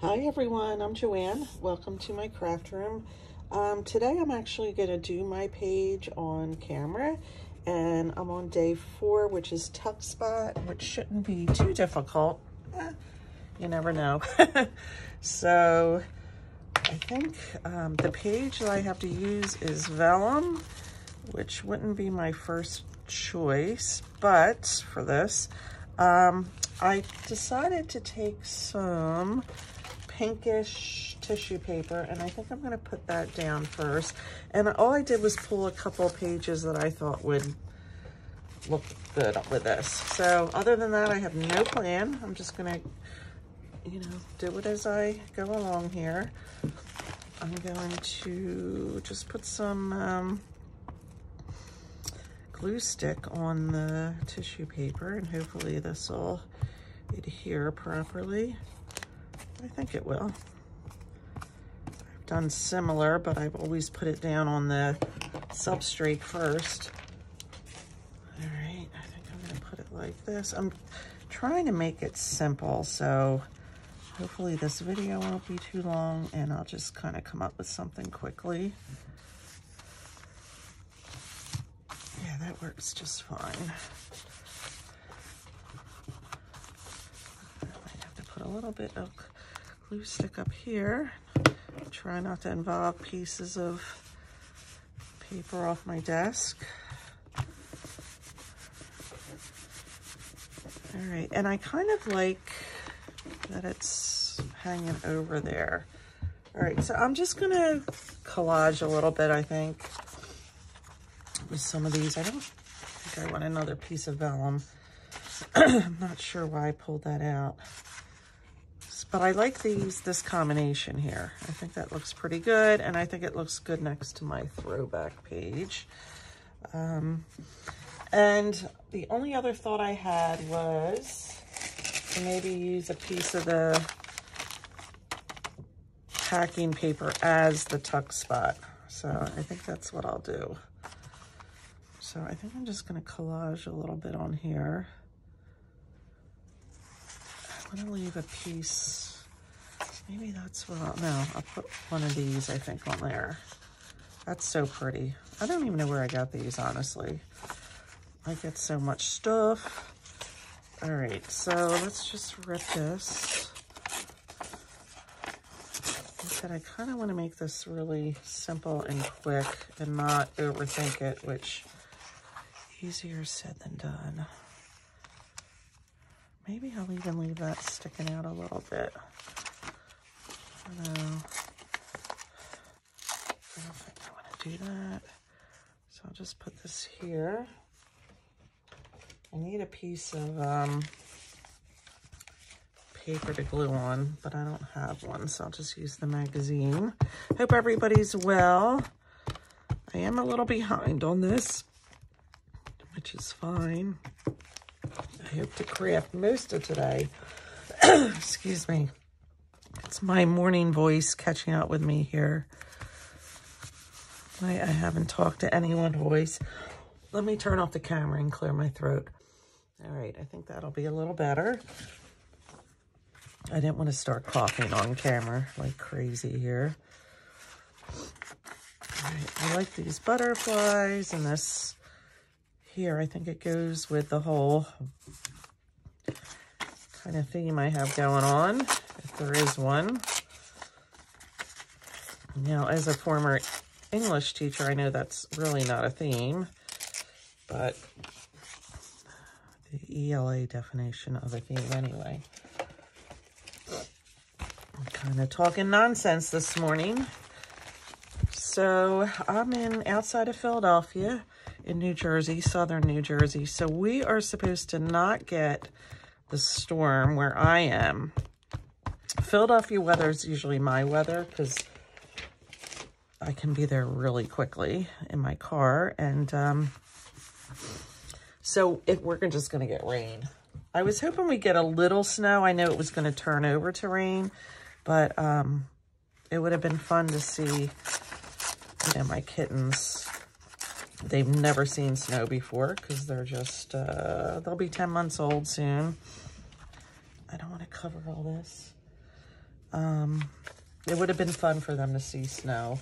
Hi everyone, I'm Joanne. Welcome to my craft room. Today I'm actually going to do my page on camera, and I'm on day 4, which is tuck spot, which shouldn't be too difficult. You never know. So I think the page that I have to use is vellum, which wouldn't be my first choice, but for this, I decided to take some pinkish tissue paper, and I think I'm going to put that down first. And all I did was pull a couple of pages that I thought would look good with this. So other than that, I have no plan. I'm just going to, do it as I go along here. I'm going to just put some glue stick on the tissue paper, and hopefully this will adhere properly. I think it will. I've done similar, but I've always put it down on the substrate first. All right, I think I'm going to put it like this. I'm trying to make it simple, so hopefully this video won't be too long, and I'll just kind of come up with something quickly. Yeah, that works just fine. I might have to put a little bit of glue stick up here. Try not to involve pieces of paper off my desk. All right, and I kind of like that it's hanging over there. All right, so I'm just gonna collage a little bit, I think, with some of these. I don't think I want another piece of vellum. I'm not sure why I pulled that out. But I like this combination here. I think that looks pretty good, and I think it looks good next to my throwback page. And the only other thought I had was to maybe use a piece of the packing paper as the tuck spot. So I think that's what I'll do. So I think I'm just going to collage a little bit on here. I'm going to leave a piece. Maybe that's what I'll put one of these, I think, on there. That's so pretty. I don't even know where I got these, honestly. I get so much stuff. All right, so let's just rip this. Like I kind of want to make this really simple and quick and not overthink it, which... easier said than done. Maybe I'll even leave that sticking out a little bit. I don't know. I don't think I want to do that. So I'll just put this here. I need a piece of paper to glue on, but I don't have one, so I'll just use the magazine. Hope everybody's well. I am a little behind on this, which is fine. I hope to craft most of today. Excuse me. It's my morning voice catching up with me here. I haven't talked to anyone voice. Let me turn off the camera and clear my throat. All right, I think that'll be a little better. I didn't want to start coughing on camera like crazy here. All right, I like these butterflies and this here. I think it goes with the whole kind of theme I have going on, if there is one. Now, as a former English teacher, I know that's really not a theme, but the ELA definition of a theme anyway. I'm kind of talking nonsense this morning. So I'm outside of Philadelphia, in New Jersey, southern New Jersey. So we are supposed to not get the storm where I am. Philadelphia weather is usually my weather because I can be there really quickly in my car. And so we're just going to get rain. I was hoping we'd get a little snow. I know it was going to turn over to rain, but it would have been fun to see my kittens. They've never seen snow before because they're just, they'll be 10 months old soon. I don't want to cover all this. It would have been fun for them to see snow.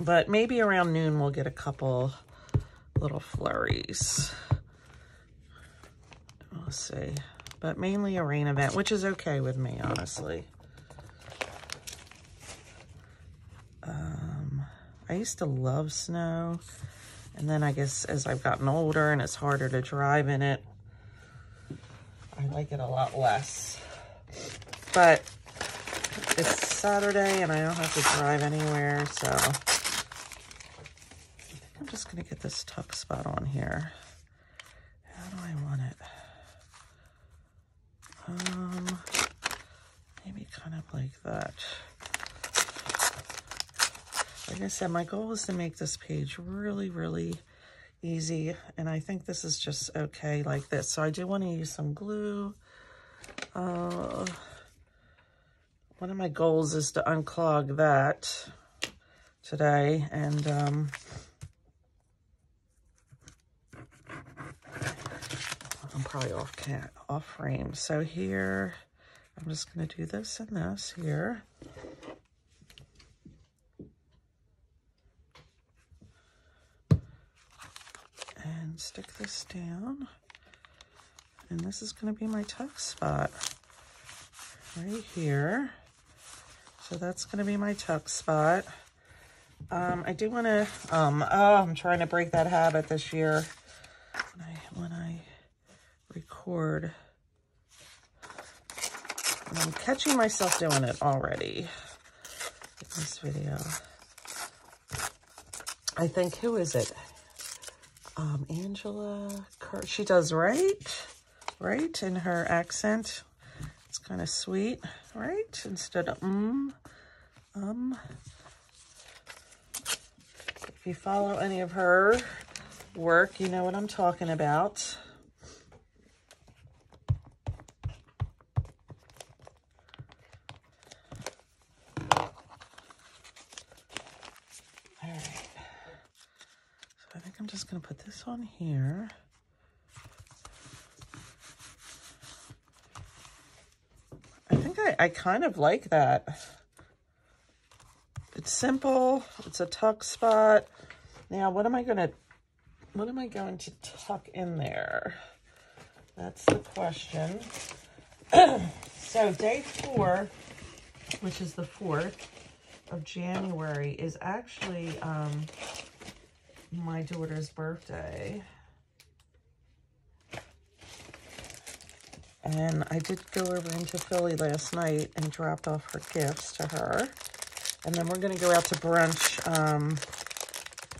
But maybe around noon we'll get a couple little flurries. We'll see. But mainly a rain event, which is okay with me, honestly. I used to love snow. And then I guess as I've gotten older and it's harder to drive in it, I like it a lot less. But it's Saturday and I don't have to drive anywhere, so I think I'm just gonna get this tuck spot on here. How do I want it? Maybe kind of like that. Like I said, my goal is to make this page really, really easy, and I think this is just okay like this. So I do want to use some glue. One of my goals is to unclog that today, and I'm probably off frame. So here, I'm just gonna do this and this here. And stick this down. And this is gonna be my tuck spot right here. So that's going to be my tuck spot. I do want to, I'm trying to break that habit this year when I record. And I'm catching myself doing it already in this video. I think, who is it? Angela Kerr. She does right in her accent. It's kind of sweet, right? Instead of If you follow any of her work, you know what I'm talking about. All right. So I think I'm just going to put this on here. I kind of like that. It's simple. It's a tuck spot. Now, what am I going to tuck in there? That's the question. So day 4, which is the 4th of January, is actually my daughter's birthday. And I did go over into Philly last night and dropped off her gifts to her. And then we're going to go out to brunch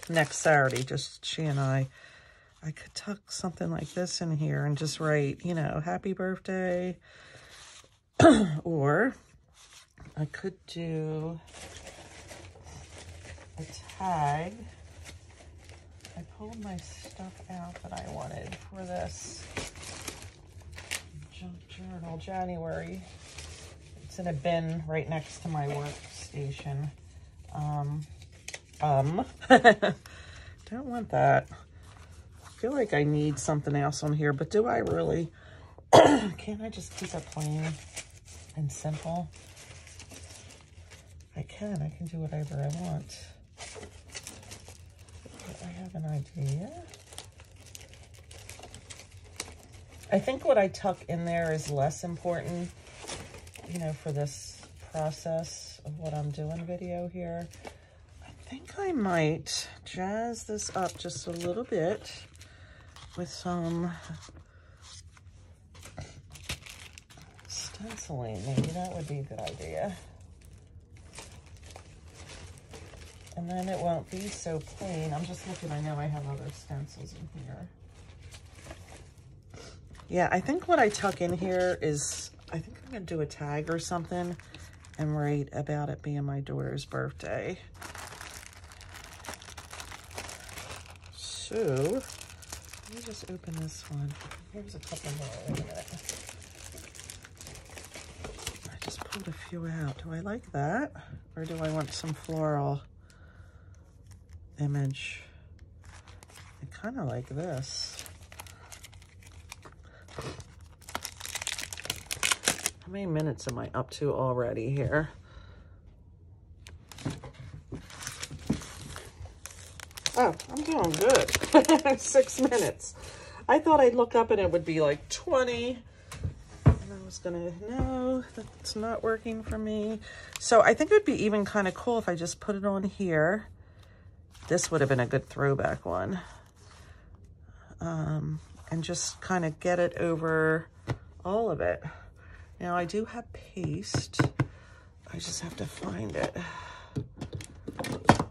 next Saturday, just she and I. I could tuck something like this in here and just write, you know, happy birthday. Or I could do a tag. I pulled my stuff out that I wanted for this Junk Journal January. It's in a bin right next to my workstation. Don't want that. I feel like I need something else on here, but do I really? Can't I just keep it plain and simple? I can do whatever I want. But I have an idea. I think what I tuck in there is less important, you know, for this process of what I'm doing video here. I think I might jazz this up just a little bit with some stenciling. Maybe that would be a good idea. And then it won't be so plain. I'm just looking. I know I have other stencils in here. Yeah, I think what I tuck in here is, I think I'm going to do a tag or something and write about it being my daughter's birthday. So, let me just open this one. Here's a couple more. Wait a minute. I just pulled a few out. Do I like that? Or do I want some floral image? I kind of like this. How many minutes am I up to already here? Oh, I'm doing good. 6 minutes. I thought I'd look up and it would be like 20. And I was gonna, no, that's not working for me. So I think it would be even kind of cool if I just put it on here. This would have been a good throwback one. And just kind of get it over all of it. Now I do have paste. I just have to find it.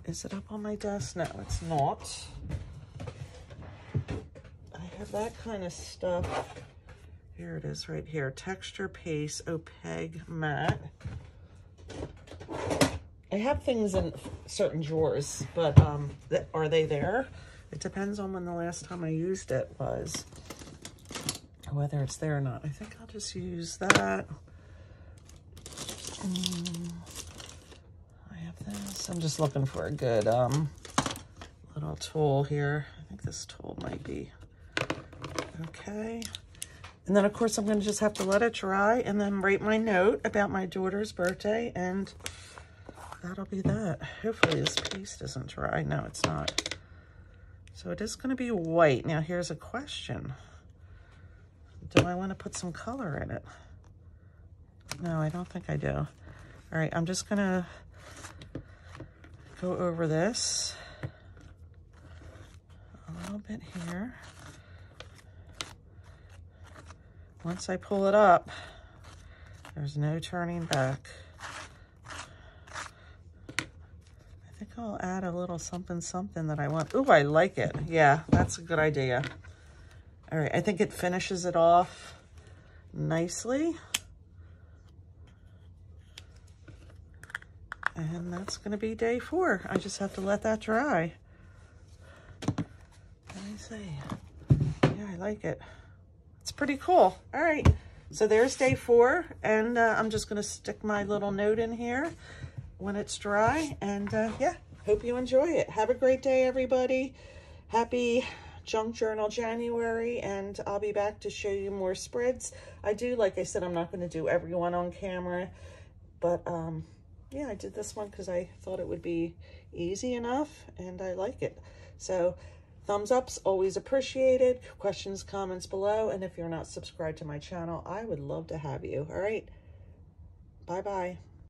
Is it up on my desk? No, it's not. I have that kind of stuff. Here it is right here. Texture paste, Opegmat. I have things in certain drawers, but are they there? It depends on when the last time I used it was, whether it's there or not. I think I'll just use that. I have this. I'm just looking for a good little tool here. I think this tool might be okay. And then, of course, I'm going to just have to let it dry and then write my note about my daughter's birthday, and that'll be that. Hopefully this piece doesn't dry. No, it's not. So it is going to be white. Now here's a question. Do I want to put some color in it? No, I don't think I do. All right, I'm just going to go over this a little bit here. Once I pull it up, there's no turning back. I think I'll add a little something, something that I want. Ooh, I like it. Yeah, that's a good idea. All right, I think it finishes it off nicely. And that's gonna be day 4. I just have to let that dry. Let me see. Yeah, I like it. It's pretty cool. All right, so there's day 4, and I'm just gonna stick my little note in here when it's dry, and yeah, hope you enjoy it. Have a great day, everybody. Happy Junk Journal January, and I'll be back to show you more spreads. I do, like I said, I'm not going to do everyone on camera, but yeah, I did this one because I thought it would be easy enough, and I like it. So thumbs up's always appreciated. Questions, comments below, and if you're not subscribed to my channel, I would love to have you. All right, bye-bye.